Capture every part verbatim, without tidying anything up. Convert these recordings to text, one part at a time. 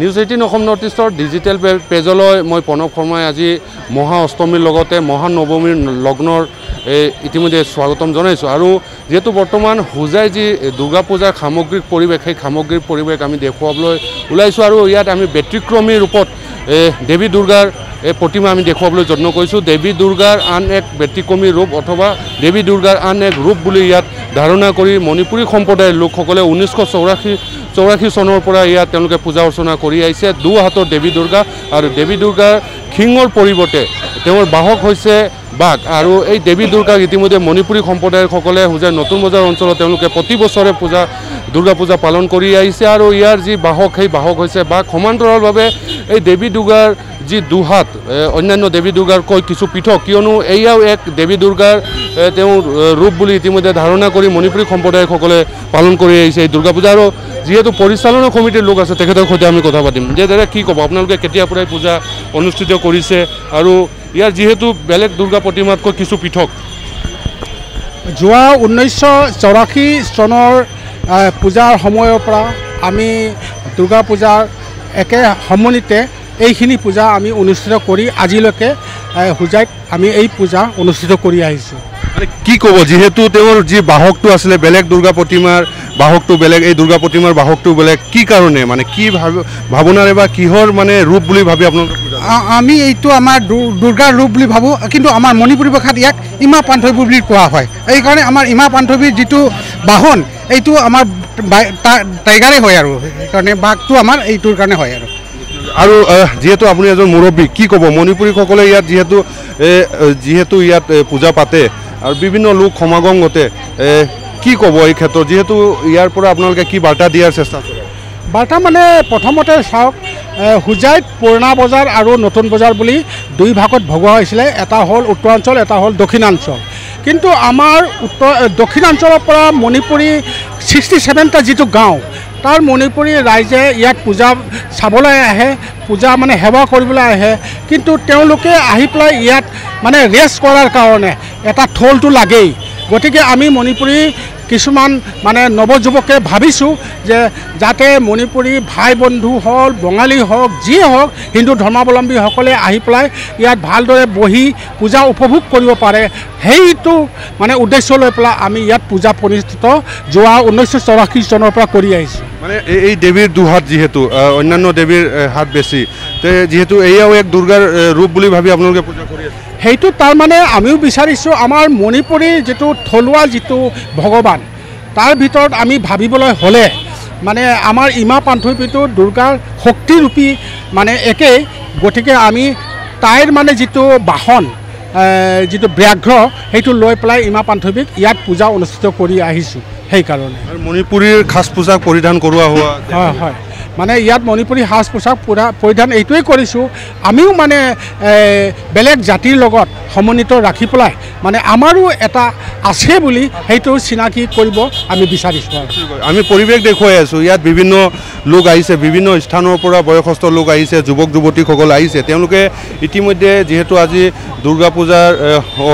News eighteen Assam north ইষ্টৰ digital পেজলৈ মই প্ৰণৱ শৰ্মাই আজি মহা অষ্টমীৰ লগতে মহা নৱমীৰ লগ্নৰ ইতিমধ্যে স্বাগতম জনাইছোঁ। আৰু যেহেতু বৰ্তমান হোজাই যি দুৰ্গা পূজাৰ সামগ্ৰিক পৰিৱেশ, সেই সামগ্ৰিক পৰিৱেশ আমি দেখুৱাবলৈ ওলাইছোঁ। আৰু ইয়াত আমি ব্যতিক্ৰমী ৰূপত দেৱী দুৰ্গাৰ এই প্ৰতিমা আমি দেখুৱাবলৈ যত্ন কৰিছোঁ। দেৱী দুৰ্গাৰ আন এক ব্যতিক্ৰমী ৰূপ অথবা দেৱী দুৰ্গাৰ আন এক ৰূপ বুলি ইয়াত ধাৰণা কৰি মণিপুৰী সম্প্ৰদায়ৰ লোকসকলে ঊনৈছশ চৌৰাশী চৌৰাশী চনৰ পৰা ইয়াত তেওঁলোকে পূজা অৰ্চনা কৰি আহিছে। দুই হাতৰ দেৱী দুৰ্গা আৰু দেৱী দুৰ্গাৰ শিঙৰ পৰিৱৰ্তে তেওঁৰ বাহক হৈছে বাঘ। আৰু এই দেৱী দুৰ্গাক ইতিমধ্যে মণিপুৰী সম্প্ৰদায়সকলে হোজাৰ নতুন বজাৰ অঞ্চলত তেওঁলোকে প্ৰতি বছৰে পূজা দুৰ্গা পূজা পালন কৰি আহিছে। আৰু ইয়াৰ যি বাহক, সেই বাহক হৈছে বাঘ। সমান্তৰালভাৱে এই দেৱী দুৰ্গাৰ जी दुहात अन्य देवी दुर्गार कोई किसु पृथक क्यों एयाओ एक देवी दुर्गार रूप इतिमदे धारणा कर मणिपुरी सम्प्रदाय पालन कर दुर्गा पूजा। और जीतु परिचालना कमिटिर लोक आसे तेखतर सहित आम कथा पातिम जे दादा कि कब आपनोलोके केतियापुराय पूजा अनुष्ठित करिसे आरु यार जीहेतु बेलेग दुर्गा प्रतिमातको किसु पृथक जुआ ঊনৈছশ চৌৰাশী सनर पूजार समयर पर आम दुर्गा पूजार एके समन्विते এইখিনি পূজা আমি অনুষ্ঠিত কৰি আজিলৈকে হুজাইত আমি এই পূজা অনুষ্ঠিত কৰি আহিছোঁ। মানে কি ক'ব, যেহেতু তেওঁৰ যি বাহকটো আছিলে বেলেগ দুৰ্গা প্ৰতিমাৰ বাহকটো বেলেগ, এই দুৰ্গা প্ৰতিমাৰ বাহকটো বেলেগ, কি কাৰণে মানে কি ভাৱনাৰে বা কিহৰ মানে ৰূপ বুলি ভাবি আপোনালোকে পূজা? আমি এইটো আমাৰ দুৰ্গাৰ ৰূপ বুলি ভাবোঁ, কিন্তু আমাৰ মণিপুৰী ভাষাত ইয়াক ইমা পান্থবী বুলি কোৱা হয়। এইকাৰণে আমাৰ ইমা পান্থবীৰ যিটো বাহন এইটো আমাৰ টাইগাৰে হয়, আৰু সেইকাৰণে বাঘটো আমাৰ এইটোৰ কাৰণে হয়। আৰু আৰু যেহেতু আপুনি এজন মুৰব্বী, কি ক'ব মণিপুৰীসকলে ইয়াত যেহেতু যেহেতু ইয়াত পূজা পাতে আৰু বিভিন্ন লোক সমাগম ঘটে, কি ক'ব এই ক্ষেত্ৰত যেহেতু ইয়াৰ পৰা আপোনালোকে কি বাৰ্তা দিয়াৰ চেষ্টা কৰে? বাৰ্তা মানে প্ৰথমতে চাওক, হুজাইত পুৰণা বজাৰ আৰু নতুন বজাৰ বুলি দুই ভাগত ভগোৱা হৈছিলে, এটা হ'ল উত্তৰাঞ্চল, এটা হ'ল দক্ষিণাঞ্চল। কিন্তু আমাৰ উত্তৰ দক্ষিণাঞ্চলৰ পৰা মণিপুৰী ছিক্সটি ছেভেনটা যিটো গাঁও, তাৰ মণিপুৰী ৰাইজে ইয়াত পূজা চাবলৈ আহে, পূজা মানে সেৱা কৰিবলৈ আহে। কিন্তু তেওঁলোকে আহি পেলাই ইয়াত মানে ৰেষ্ট কৰাৰ কাৰণে এটা থলটো লাগেই। গতিকে আমি মণিপুৰী কিছুমান মানে নৱযুৱকে ভাবিছোঁ যে যাতে মণিপুৰী ভাই বন্ধু হওক, বঙালী হওক, যিয়ে হওক, হিন্দু ধৰ্মাৱলম্বীসকলে আহি পেলাই ইয়াত ভালদৰে বহি পূজা উপভোগ কৰিব পাৰে। সেইটো মানে উদ্দেশ্য লৈ পেলাই আমি ইয়াত পূজা অনুষ্ঠিত যোৱা ঊনৈছশ চৌৰাশী চনৰ পৰা কৰি আহিছোঁ। মানে এই দেৱীৰ দুহাত যিহেতু অন্যান্য দেৱীৰ হাত বেছি, যিহেতু এয়াও এক দুৰ্গাৰ ৰূপ বুলি ভাবি আপোনালোকে পূজা কৰি আছে, সেইটো তাৰমানে আমিও বিচাৰিছোঁ আমাৰ মণিপুৰীৰ যিটো থলুৱা যিটো ভগৱান তাৰ ভিতৰত আমি ভাবিবলৈ হ'লে মানে আমাৰ ইমা পান্থপীটো দুৰ্গাৰ শক্তিৰূপী মানে একেই। গতিকে আমি তাইৰ মানে যিটো বাহন যিটো ব্যাঘ্ৰ সেইটো লৈ পেলাই ইমা পান্থপীক ইয়াত পূজা অনুষ্ঠিত কৰি আহিছোঁ। সেইকাৰণে মণিপুৰীৰ সাজ পোছাক পৰিধান কৰোৱা হোৱা হয় হয় মানে ইয়াত মণিপুৰী সাজ পোছাক পৰিধান এইটোৱে কৰিছোঁ। আমিও মানে বেলেগ জাতিৰ লগত সমন্বিত ৰাখি পেলাই মানে আমাৰো এটা আছে বুলি সেইটো চিনাকি কৰিব আমি বিচাৰিছোঁ। আমি পৰিৱেশ দেখুৱাই আছোঁ, ইয়াত বিভিন্ন লোক আহিছে, বিভিন্ন স্থানৰ পৰা বয়সস্থ লোক আহিছে, যুৱক যুৱতীসকল আহিছে। তেওঁলোকে ইতিমধ্যে যিহেতু আজি দুৰ্গা পূজাৰ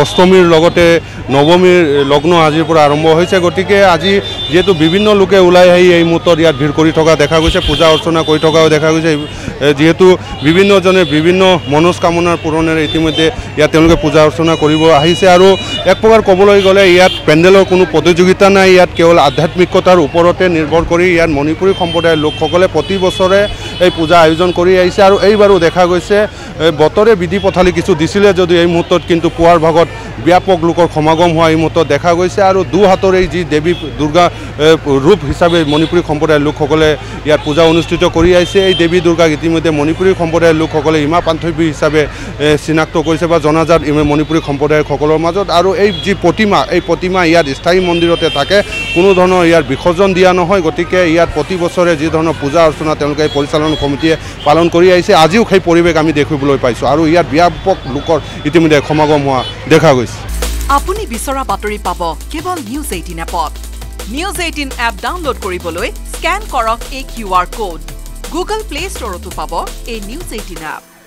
অষ্টমীৰ লগতে নৱমীৰ লগ্ন আজিৰ পৰা আৰম্ভ হৈছে, গতিকে আজি যিহেতু বিভিন্ন লোকে ওলাই আহি এই মুহূৰ্তত ইয়াত ভিৰ কৰি থকা দেখা গৈছে, পূজা অৰ্চনা কৰি থকাও দেখা গৈছে। যিহেতু বিভিন্নজনে বিভিন্ন মনস্কামনাৰ পূৰণেৰে ইতিমধ্যে ইয়াত তেওঁলোকে পূজা অৰ্চনা কৰিব আহিছে। আৰু এক প্ৰকাৰ ক'বলৈ গ'লে ইয়াত পেণ্ডেলৰ কোনো প্ৰতিযোগিতা নাই, ইয়াত কেৱল আধ্যাত্মিকতাৰ ওপৰতে নিৰ্ভৰ কৰি ইয়াত মণিপুৰী সম্প্ৰদায়ৰ লোকসকলে প্ৰতি বছৰে এই পূজা আয়োজন কৰি আহিছে। আৰু এইবাৰো দেখা গৈছে বতৰে বিধি পথালি কিছু দিছিলে যদিও এই মুহূৰ্তত কিন্তু পুৱাৰ ভাগত ব্যাপক লোকৰ সমাগম হোৱা এই মুহূৰ্তত দেখা গৈছে। আৰু দুই হাতৰ এই যি দেৱী দুৰ্গা ৰূপ হিচাপে মণিপুৰী সম্প্ৰদায়ৰ লোকসকলে ইয়াত পূজা অনুষ্ঠিত কৰি আহিছে। এই দেৱী দুৰ্গাক ইতিমধ্যে মণিপুৰী সম্প্ৰদায়ৰ লোকসকলে ইমা পান্থপী হিচাপে চিনাক্ত কৰিছে বা জনাজাত মণিপুৰী সম্প্ৰদায়সকলৰ মাজত। আৰু এই যি প্ৰতিমা, এই প্ৰতিমা ইয়াত স্থায়ী মন্দিৰতে থাকে, কোনো ধৰণৰ ইয়াৰ বিসৰ্জন দিয়া নহয়। গতিকে ইয়াত প্ৰতি বছৰে যি ধৰণৰ পূজা অৰ্চনা তেওঁলোকে পৰিচালনা কমিটিয়ে পালন কৰি আহিছে, আজিও সেই পৰিৱেশ আমি দেখিবলৈ পাইছোঁ। আৰু ইয়াত ব্যাপক লোকৰ ইতিমধ্যে সমাগম হোৱা দেখা গৈছে। আপুনি বিচৰা বাতৰি পাব কেৱল নিউজ এইটিন এপত। নিউজ এইটিন এপ ডাউনলোড কৰিবলৈ স্কেন কৰক এই Q R code. Google play ষ্টৰতো পাব এই নিউজ এইটিন এপ।